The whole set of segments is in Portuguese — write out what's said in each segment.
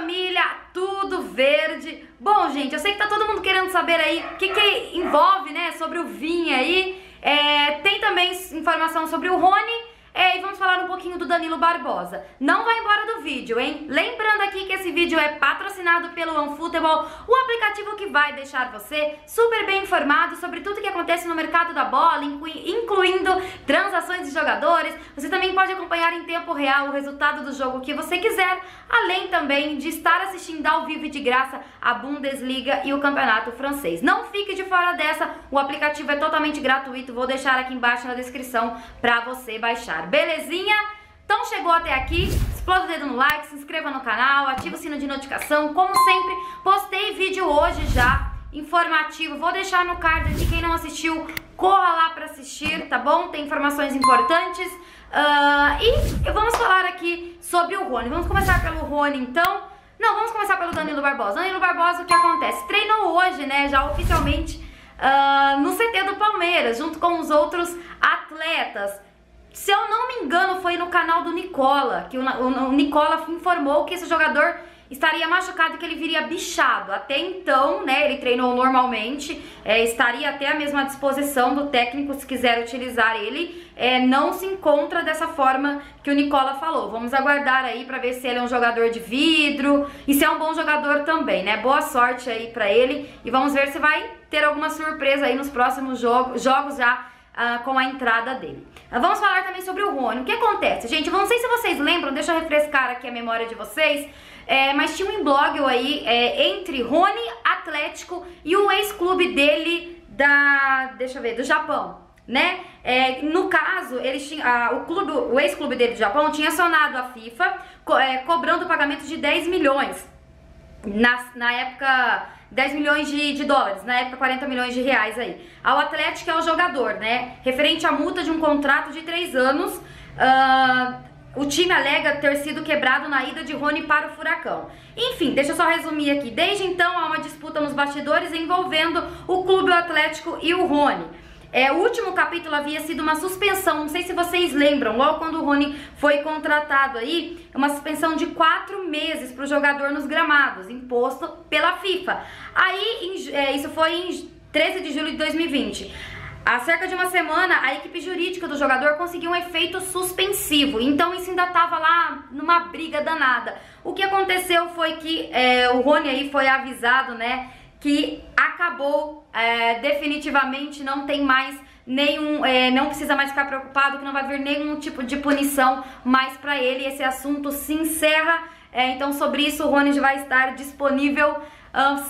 família, tudo verde. Bom, gente, eu sei que tá todo mundo querendo saber aí o que envolve, né, sobre o Viña aí. Tem também informação sobre o Rony e vamos falar um pouquinho do Danilo Barbosa. Não vai embora do vídeo, hein? Lembrando aqui que esse vídeo é patrocinado pelo OneFootball, o aplicativo que vai deixar você super bem informado sobre tudo que acontece no mercado da bola, incluindo transações de jogadores. Você também pode acompanhar em tempo real o resultado do jogo que você quiser, além também de estar assistindo ao vivo e de graça a Bundesliga e o Campeonato Francês. Não fique de fora dessa, o aplicativo é totalmente gratuito, vou deixar aqui embaixo na descrição para você baixar, belezinha? Então chegou até aqui, explode o dedo no like, se inscreva no canal, ativa o sino de notificação, como sempre, postei vídeo hoje já, informativo, vou deixar no card aqui, quem não assistiu, corra lá pra assistir, tá bom? Tem informações importantes, e vamos falar aqui sobre o Rony, vamos começar pelo Rony então, não, vamos começar pelo Danilo Barbosa. Danilo Barbosa, o que acontece? Treinou hoje, né, já oficialmente, no CT do Palmeiras, junto com os outros atletas. Se eu não me engano, foi no canal do Nicola, que o Nicola informou que esse jogador estaria machucado e que ele viria bichado. Até então, né, ele treinou normalmente, estaria até à mesma disposição do técnico se quiser utilizar ele. Não se encontra dessa forma que o Nicola falou. Vamos aguardar aí pra ver se ele é um jogador de vidro e se é um bom jogador também, né? Boa sorte aí pra ele e vamos ver se vai ter alguma surpresa aí nos próximos jogos já. Com a entrada dele. Vamos falar também sobre o Rony. O que acontece? Gente, eu não sei se vocês lembram, deixa eu refrescar aqui a memória de vocês, mas tinha um imbróglio aí entre Rony, Atlético e o ex-clube dele do Japão, né? No caso, ele tinha, o ex-clube dele do Japão tinha acionado a FIFA cobrando o pagamento de 10 milhões. Na época, 10 milhões de dólares, na época 40 milhões de reais aí. Ao Atlético é o jogador, né? Referente à multa de um contrato de 3 anos, o time alega ter sido quebrado na ida de Rony para o Furacão. Enfim, deixa eu só resumir aqui. Desde então, há uma disputa nos bastidores envolvendo o clube, o Atlético e o Rony. O último capítulo havia sido uma suspensão, não sei se vocês lembram, logo quando o Rony foi contratado aí, uma suspensão de 4 meses para o jogador nos gramados, imposto pela FIFA. Aí, isso foi em 13 de julho de 2020. Há cerca de uma semana, a equipe jurídica do jogador conseguiu um efeito suspensivo, então isso ainda estava lá numa briga danada. O que aconteceu foi que o Rony aí foi avisado, né, que acabou definitivamente, não tem mais nenhum, não precisa mais ficar preocupado, que não vai vir nenhum tipo de punição mais pra ele, esse assunto se encerra, então sobre isso o Rony vai estar disponível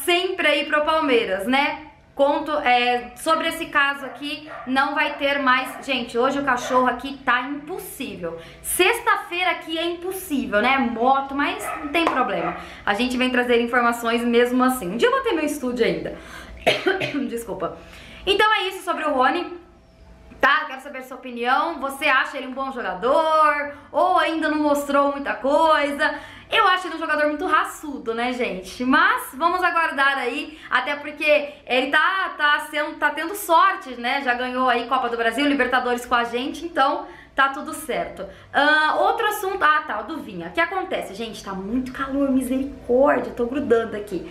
sempre aí pro Palmeiras, né? Sobre esse caso aqui, não vai ter mais... Gente, hoje o cachorro aqui tá impossível. Sexta-feira aqui é impossível, né? Moto, mas não tem problema. A gente vem trazer informações mesmo assim. Um dia eu vou ter meu estúdio ainda. Desculpa. Então é isso sobre o Rony, tá? Quero saber sua opinião. Você acha ele um bom jogador? Ou ainda não mostrou muita coisa? Eu acho ele um jogador muito raçudo, né, gente? Mas vamos aguardar aí, até porque ele tá tendo sorte, né? Já ganhou aí Copa do Brasil, Libertadores com a gente, então tá tudo certo. Outro assunto, o do Viña. O que acontece? Gente, tá muito calor, misericórdia, tô grudando aqui.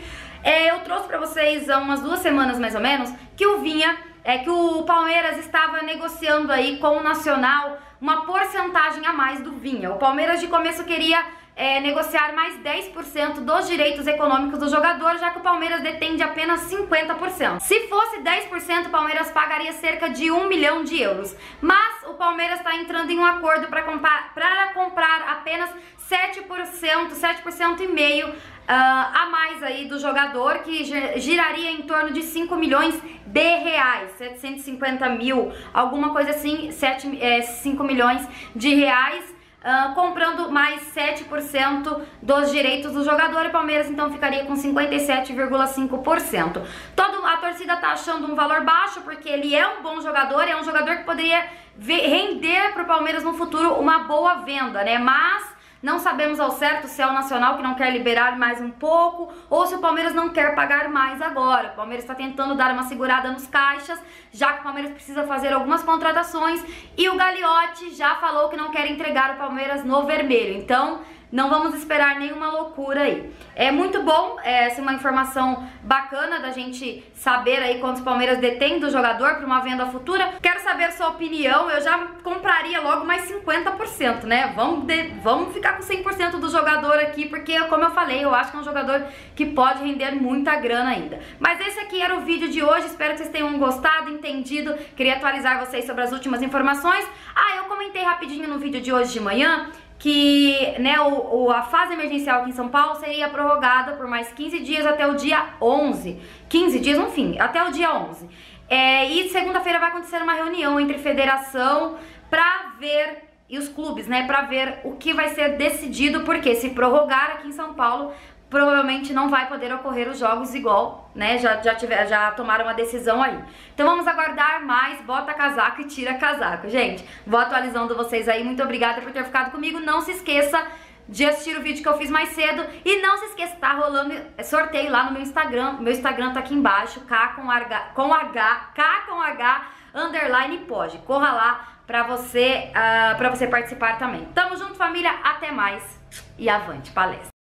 Eu trouxe pra vocês há umas 2 semanas, mais ou menos, que o Viña, que o Palmeiras estava negociando aí com o Nacional uma porcentagem a mais do Viña. O Palmeiras de começo queria... negociar mais 10% dos direitos econômicos do jogador, já que o Palmeiras detém de apenas 50%. Se fosse 10%, o Palmeiras pagaria cerca de 1 milhão de euros. Mas o Palmeiras está entrando em um acordo para comprar apenas 7%, 7,5% a mais aí do jogador, que giraria em torno de 5 milhões de reais, 750 mil, alguma coisa assim, 5 milhões de reais. Comprando mais 7% dos direitos do jogador, e o Palmeiras então ficaria com 57,5%. A torcida tá achando um valor baixo, porque ele é um bom jogador, é um jogador que poderia render pro Palmeiras no futuro uma boa venda, né? Mas não sabemos ao certo se é o Nacional que não quer liberar mais um pouco, ou se o Palmeiras não quer pagar mais agora. O Palmeiras está tentando dar uma segurada nos caixas, já que o Palmeiras precisa fazer algumas contratações, e o Galiote já falou que não quer entregar o Palmeiras no vermelho. Então, Não vamos esperar nenhuma loucura aí. É muito bom, essa é uma informação bacana da gente saber aí quanto o Palmeiras detém do jogador para uma venda futura. Quero saber a sua opinião, eu já compraria logo mais 50%, né? Vamos ficar com 100% do jogador aqui, porque como eu falei, eu acho que é um jogador que pode render muita grana ainda. Mas esse aqui era o vídeo de hoje, espero que vocês tenham gostado, entendido. Queria atualizar vocês sobre as últimas informações. Ah, eu comentei rapidinho no vídeo de hoje de manhã que né, a fase emergencial aqui em São Paulo seria prorrogada por mais 15 dias até o dia 11. 15 dias, enfim, até o dia 11. E segunda-feira vai acontecer uma reunião entre federação pra ver, e os clubes, né, pra ver o que vai ser decidido, porque se prorrogar aqui em São Paulo, provavelmente não vai poder ocorrer os jogos igual, né, já tomaram uma decisão aí. Então vamos aguardar mais, bota casaco e tira casaco, gente. Vou atualizando vocês aí, muito obrigada por ter ficado comigo, não se esqueça de assistir o vídeo que eu fiz mais cedo e não se esqueça, tá rolando sorteio lá no meu Instagram tá aqui embaixo, K com H_, corra lá pra você participar também. Tamo junto família, até mais e avante palestra.